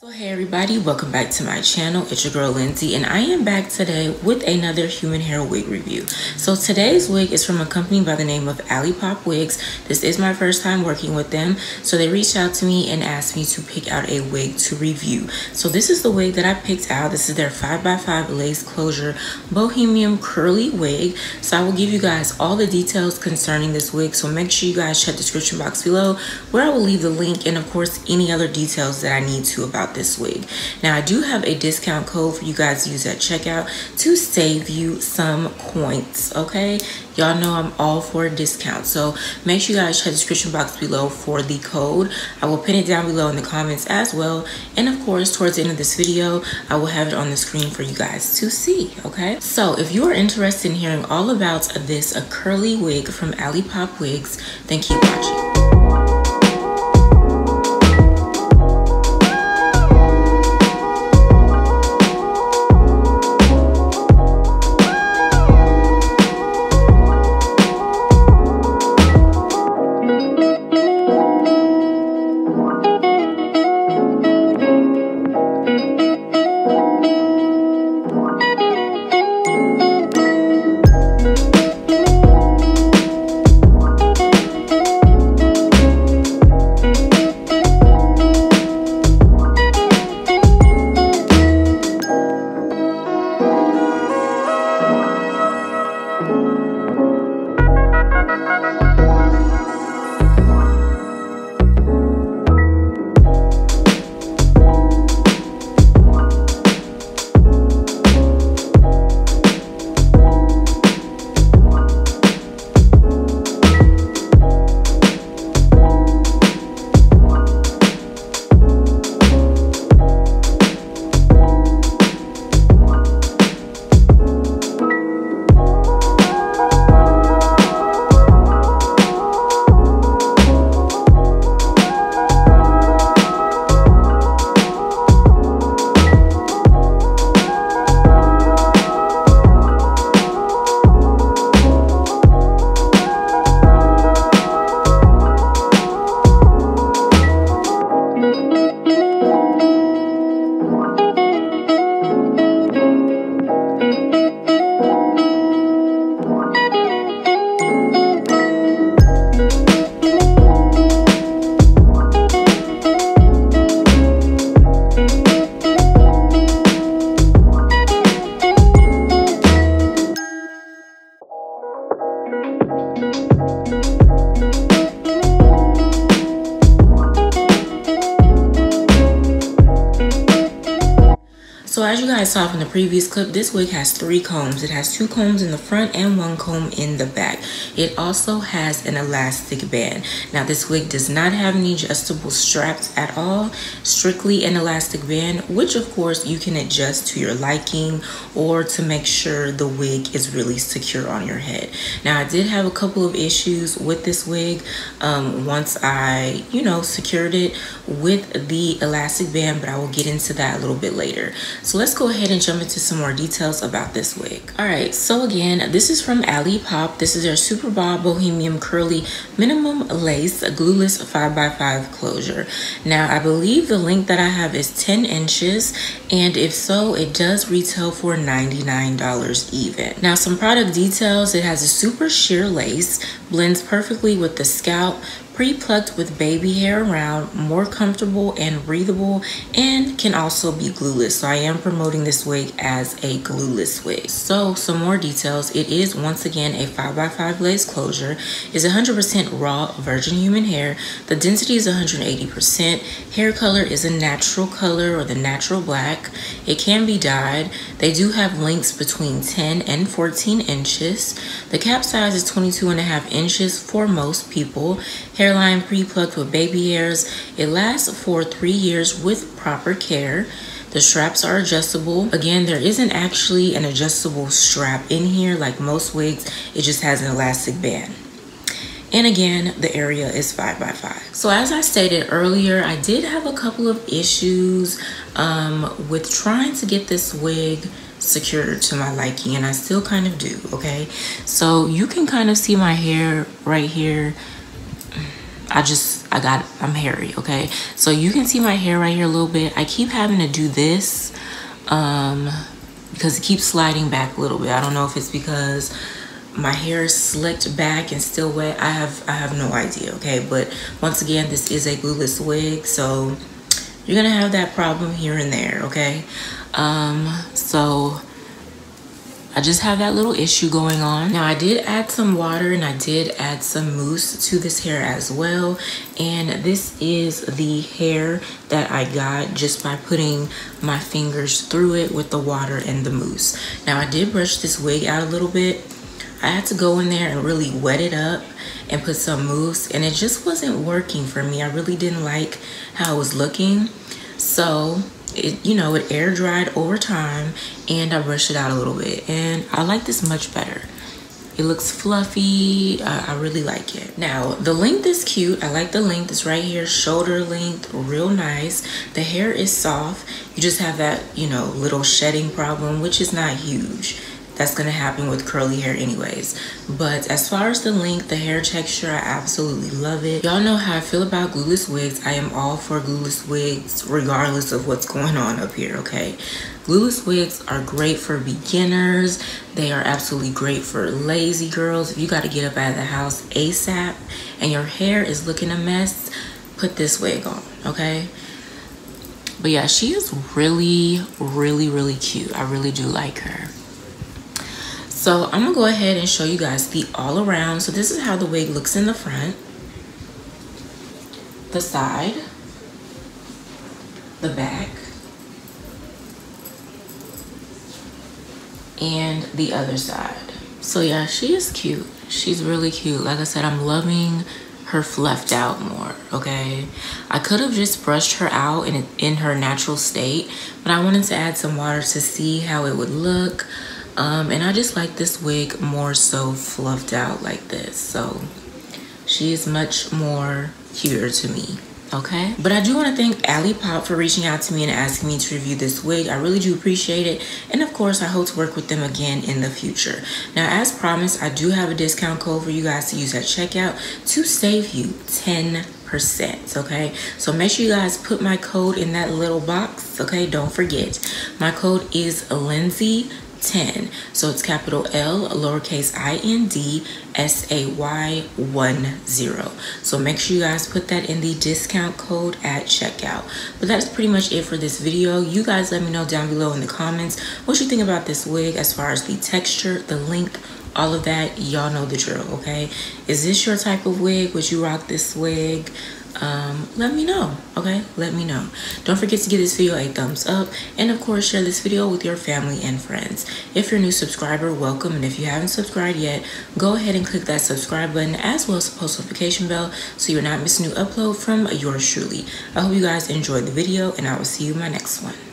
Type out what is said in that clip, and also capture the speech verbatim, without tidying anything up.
So hey everybody, welcome back to my channel. It's your girl Lindsay and I am back today with another human hair wig review. So today's wig is from a company by the name of Alipop Wigs. This is my first time working with them. So they reached out to me and asked me to pick out a wig to review. So this is the wig that I picked out. This is their five by five lace closure bohemian curly wig. So I will give you guys all the details concerning this wig. So make sure you guys check the description box below where I will leave the link and of course any other details that I need to about this wig. Now I do have a discount code for you guys to use at checkout to save you some coins. Okay, y'all know I'm all for a discount, so make sure you guys check the description box below for the code. I will pin it down below in the comments as well, and of course towards the end of this video I will have it on the screen for you guys to see. Okay, so if you are interested in hearing all about this a curly wig from Alipop Wigs, then keep watching. So as you guys saw from the previous clip, this wig has three combs. It has two combs in the front and one comb in the back. It also has an elastic band. Now this wig does not have any adjustable straps at all, strictly an elastic band, which of course you can adjust to your liking or to make sure the wig is really secure on your head. Now I did have a couple of issues with this wig um, once I, you know, secured it with the elastic band, but I will get into that a little bit later. So let's go ahead and jump into some more details about this wig. All right, so again, this is from Alipop. This is their Super Bob Bohemian Curly Minimum Lace Glueless five by five Closure. Now, I believe the length that I have is ten inches, and if so, it does retail for ninety-nine dollars even. Now, some product details. It has a super sheer lace, blends perfectly with the scalp, pre-plucked with baby hair around, more comfortable and breathable, and can also be glueless. So I am promoting this wig as a glueless wig. So some more details. It is once again a five by five lace closure. It's one hundred percent raw virgin human hair. The density is one hundred eighty percent. Hair color is a natural color or the natural black. It can be dyed. They do have lengths between ten and fourteen inches. The cap size is twenty-two and a half inches for most people. Hair Hairline pre-plucked with baby hairs. It lasts for three years with proper care. The straps are adjustable. Again, there isn't actually an adjustable strap in here like most wigs. It just has an elastic band. And again, the area is five by five. So as I stated earlier, I did have a couple of issues um, with trying to get this wig secured to my liking, and I still kind of do, okay? So you can kind of see my hair right here. I just, I got, I'm hairy, okay? So you can see my hair right here a little bit. I keep having to do this um, because it keeps sliding back a little bit. I don't know if it's because my hair is slicked back and still wet. I have, I have no idea, okay? But once again, this is a glueless wig, so you're gonna have that problem here and there, okay? Um, so I just have that little issue going on. Now I did add some water and I did add some mousse to this hair as well. And this is the hair that I got just by putting my fingers through it with the water and the mousse. Now I did brush this wig out a little bit. I had to go in there and really wet it up and put some mousse, and it just wasn't working for me. I really didn't like how it was looking. So it, you know, it air dried over time and I brushed it out a little bit, and I like this much better. It looks fluffy. Uh, I really like it. Now, the length is cute. I like the length. It's right here, shoulder length, real nice. The hair is soft. You just have that, you know, little shedding problem, which is not huge. That's gonna happen with curly hair anyways. But as far as the length, the hair texture, I absolutely love it. Y'all know how I feel about glueless wigs. I am all for glueless wigs regardless of what's going on up here, okay? Glueless wigs are great for beginners. They are absolutely great for lazy girls. If you gotta get up out of the house ASAP and your hair is looking a mess, put this wig on, okay? But yeah, she is really, really, really cute. I really do like her. So I'm gonna go ahead and show you guys the all around. So this is how the wig looks in the front, the side, the back, and the other side. So yeah, she is cute. She's really cute. Like I said, I'm loving her fluffed out more, okay? I could have just brushed her out in, in her natural state, but I wanted to add some water to see how it would look. Um, and I just like this wig more so fluffed out like this. So she is much more cuter to me, okay? But I do want to thank Alipop for reaching out to me and asking me to review this wig. I really do appreciate it. And of course, I hope to work with them again in the future. Now, as promised, I do have a discount code for you guys to use at checkout to save you ten percent, okay? So make sure you guys put my code in that little box, okay? Don't forget. My code is Lindsay ten. So it's capital L, lowercase I N D S A Y one zero. So make sure you guys put that in the discount code at checkout. But that's pretty much it for this video. You guys let me know down below in the comments what you think about this wig as far as the texture, the length, all of that. Y'all know the drill, okay? Is this your type of wig? Would you rock this wig? Um, let me know, okay? Let me know. Don't forget to give this video a thumbs up, and of course share this video with your family and friends. If you're a new subscriber, welcome, and if you haven't subscribed yet, go ahead and click that subscribe button as well as the post notification bell so you're not missing a new upload from yours truly. I hope you guys enjoyed the video, and I will see you in my next one.